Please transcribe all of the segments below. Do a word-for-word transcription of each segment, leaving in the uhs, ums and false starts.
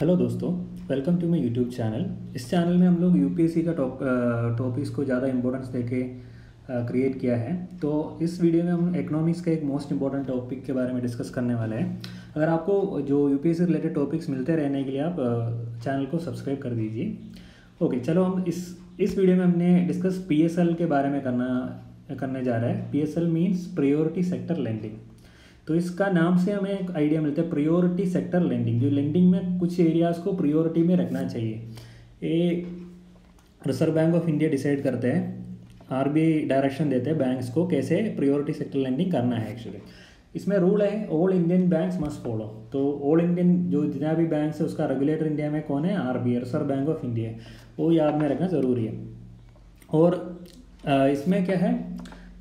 Hello दोस्तों, welcome to my YouTube channel. इस channel में हम लोग यूपीएससी का टॉप टॉपिक्स को ज़्यादा इम्पोर्टेंस देके क्रिएट किया है। तो इस वीडियो में हम इकोनॉमिक्स का एक मोस्ट इंपॉर्टेंट टॉपिक के बारे में डिस्कस करने वाले हैं। अगर आपको जो यूपीएससी रिलेटेड टॉपिक्स मिलते रहने के लिए आप चैनल को सब्सक्राइब कर दीजिए। ओके, चलो हम इस इस वीडियो में हमने डिस्कस पी एस एल के बारे में करना करने जा रहा है। P S L means priority sector lending. तो इसका नाम से हमें एक आइडिया मिलता है, प्रायोरिटी सेक्टर लेंडिंग। जो लेंडिंग में कुछ एरियाज़ को प्रायोरिटी में रखना चाहिए, ये Reserve Bank of India decide करते हैं। आरबीआई डायरेक्शन देते हैं बैंक्स को कैसे प्रायोरिटी सेक्टर लेंडिंग करना है। एक्चुअली इसमें रूल है, all Indian banks must follow. तो ऑल इंडियन जो जितना भी बैंक है उसका रेगुलेटर इंडिया में कौन है? RBI, Reserve Bank of India. वो याद में रखना ज़रूरी है। और इसमें क्या है,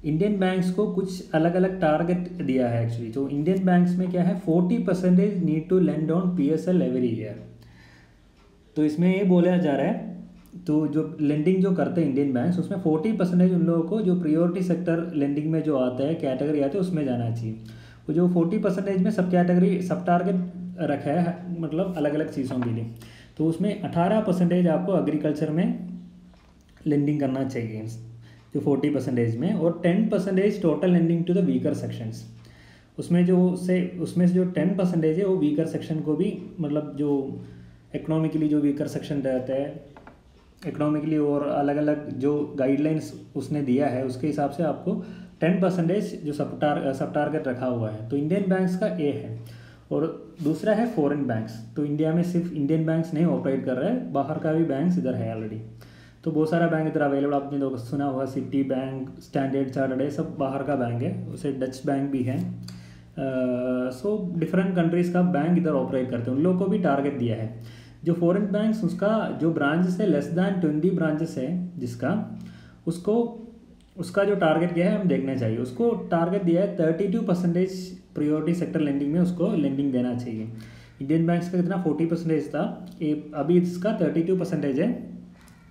इंडियन बैंक्स को कुछ अलग अलग टारगेट दिया है। एक्चुअली तो इंडियन बैंक्स में क्या है, forty percentage need to lend on P S L every year. तो इसमें ये बोला जा रहा है, तो जो लेंडिंग जो करते हैं इंडियन बैंक्स उसमें फोर्टी परसेंटेज उन लोगों को जो प्रायोरिटी सेक्टर लेंडिंग में जो आता है कैटेगरी आती है उसमें जाना चाहिए। तो जो फोर्टी परसेंटेज में सब कैटेगरी सब टारगेट रखा है, मतलब अलग अलग चीज़ों के लिए। तो उसमें अठारह परसेंटेज आपको एग्रीकल्चर में लेंडिंग करना चाहिए जो फोर्टी परसेंटेज में, और ten percentage total lending to the weaker sections. उसमें जो से उसमें से जो टेन परसेंटेज है वो वीकर सेक्शन को भी, मतलब जो इकोनॉमिकली जो वीकर सेक्शन रहता है, इकोनॉमिकली और अलग अलग जो गाइडलाइंस उसने दिया है उसके हिसाब से आपको टेन परसेंटेज जो सब टार सब टारगेट रखा हुआ है। तो इंडियन बैंक्स का ए है। और दूसरा है फॉरेन बैंक्स। तो इंडिया में सिर्फ इंडियन बैंक्स नहीं ऑपरेट कर रहे हैं, बाहर का भी बैंक्स इधर है ऑलरेडी। तो बहुत सारा बैंक इधर अवेलेबल, आपने लोग सुना होगा, सिटी बैंक, स्टैंडर्ड चार्टर्ड, ये सब बाहर का बैंक है। उसे डच बैंक भी है। सो डिफरेंट कंट्रीज़ का बैंक इधर ऑपरेट करते हैं, उन लोगों को भी टारगेट दिया है। जो फॉरेन बैंक्स उसका जो ब्रांचेस है लेस दैन ट्वेंटी ब्रांचेस है जिसका, उसको उसका जो टारगेट क्या है हम देखना चाहिए। उसको टारगेट दिया है thirty two percentage priority sector lending में उसको लेंडिंग देना चाहिए। इंडियन बैंक्स का कितना फोर्टी परसेंटेज था, अभी इसका थर्टी टू परसेंटेज है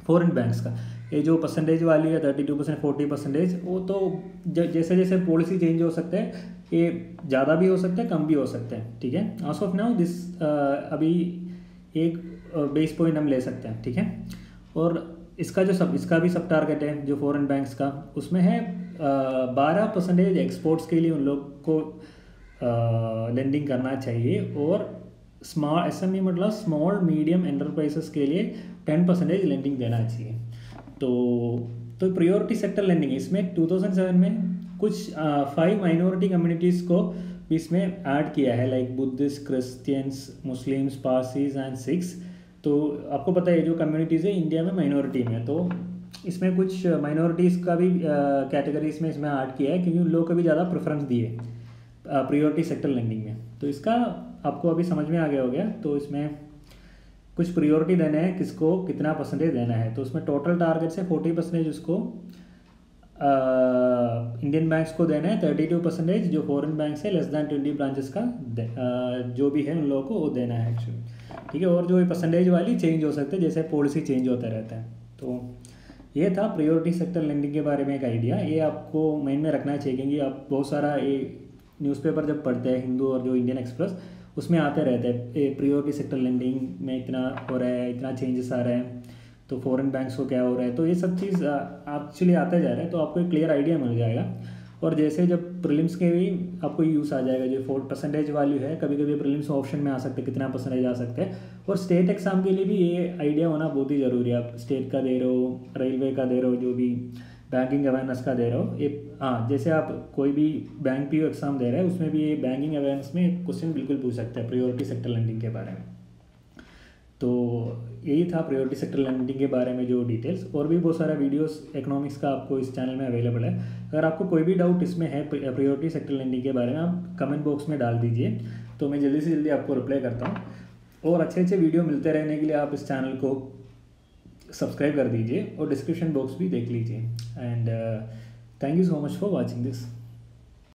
फॉरेन बैंक्स का। ये जो परसेंटेज वाली है thirty two percent forty percentage, वो तो जैसे जैसे पॉलिसी चेंज हो सकता है, ये ज़्यादा भी हो सकता है कम भी हो सकता है। ठीक है, आस ऑफ नाउ दिस अभी एक बेस पॉइंट हम ले सकते हैं। ठीक है, और इसका जो सब इसका भी सब टारगेट है जो फॉरेन बैंक्स का, उसमें है बारह परसेंटेज एक्सपोर्ट्स के लिए उन लोग को लेंडिंग करना चाहिए। और स्मॉल एसएमई मतलब स्मॉल मीडियम एंटरप्राइजेस के लिए टेन परसेंटेज लेंडिंग देना चाहिए। तो तो प्रायोरिटी सेक्टर लेंडिंग इसमें टू थाउजेंड सेवन में कुछ फाइव माइनॉरिटी कम्युनिटीज़ को भी इसमें ऐड किया है, like Buddhist, Christians, Muslims, Parsis and six. तो आपको पता है जो कम्युनिटीज़ है इंडिया में माइनॉरिटी में, तो इसमें कुछ माइनॉरिटीज़ का भी कैटेगरीज में इसमें ऐड किया है क्योंकि उन लोगों को भी ज़्यादा प्रेफरेंस दिए प्रायोरिटी सेक्टर लेंडिंग में। तो इसका आपको अभी समझ में आ गया हो गया। तो इसमें कुछ प्रायोरिटी देना है, किसको कितना परसेंटेज देना है। तो उसमें टोटल टारगेट से फोर्टी परसेंटेज उसको इंडियन बैंक्स को देना है, थर्टी टू परसेंटेज जो फॉरेन बैंक्स है लेस दैन ट्वेंटी ब्रांचेस का आ, जो भी है उन लोगों को वो देना है एक्चुअली। ठीक है, और जो ये परसेंटेज वाली चेंज हो सकते हैं जैसे पॉलिसी चेंज होता रहता है। तो ये था प्रायोरिटी सेक्टर लेंडिंग के बारे में एक आइडिया। ये आपको माइंड में रखना चाहिए क्योंकि आप बहुत सारा ये न्यूज़पेपर जब पढ़ते हैं हिंदू और जो इंडियन एक्सप्रेस, उसमें आते रहते हैं प्रायोरिटी सेक्टर लेंडिंग में इतना हो रहा है, इतना चेंजेस आ रहे हैं, तो फॉरेन बैंक्स को क्या हो रहा है, तो ये सब चीज़ एक्चुअली आते जा रहा है। तो आपको एक क्लियर आइडिया मिल जाएगा। और जैसे जब प्रीलिम्स के भी आपको यूज़ आ जाएगा, जो फोर परसेंटेज वाली है कभी कभी प्रीलिम्स ऑप्शन में आ सकते हैं, कितना परसेंटेज आ सकते हैं। और स्टेट एग्जाम के लिए भी ये आइडिया होना बहुत ही ज़रूरी है। आप स्टेट का दे रहे हो, रेलवे का दे रहे हो, जो भी बैंकिंग अवेयरनेस का दे रहे हो, ये हाँ जैसे आप कोई भी बैंक पी ओ एग्जाम दे रहे हैं उसमें भी ये बैंकिंग अवेयरनेस में क्वेश्चन बिल्कुल पूछ सकता है प्रायोरिटी सेक्टर लेंडिंग के बारे में। तो यही था प्रायोरिटी सेक्टर लेंडिंग के बारे में जो डिटेल्स। और भी बहुत सारा वीडियोस इकोनॉमिक्स का आपको इस चैनल में अवेलेबल है। अगर आपको कोई भी डाउट इसमें है प्रायोरिटी सेक्टर लेंडिंग के बारे में, आप कमेंट बॉक्स में डाल दीजिए, तो मैं जल्दी से जल्दी आपको रिप्लाई करता हूँ। और अच्छे अच्छे वीडियो मिलते रहने के लिए आप इस चैनल को सब्सक्राइब कर दीजिए और डिस्क्रिप्शन बॉक्स भी देख लीजिए। And thank you so much for watching this.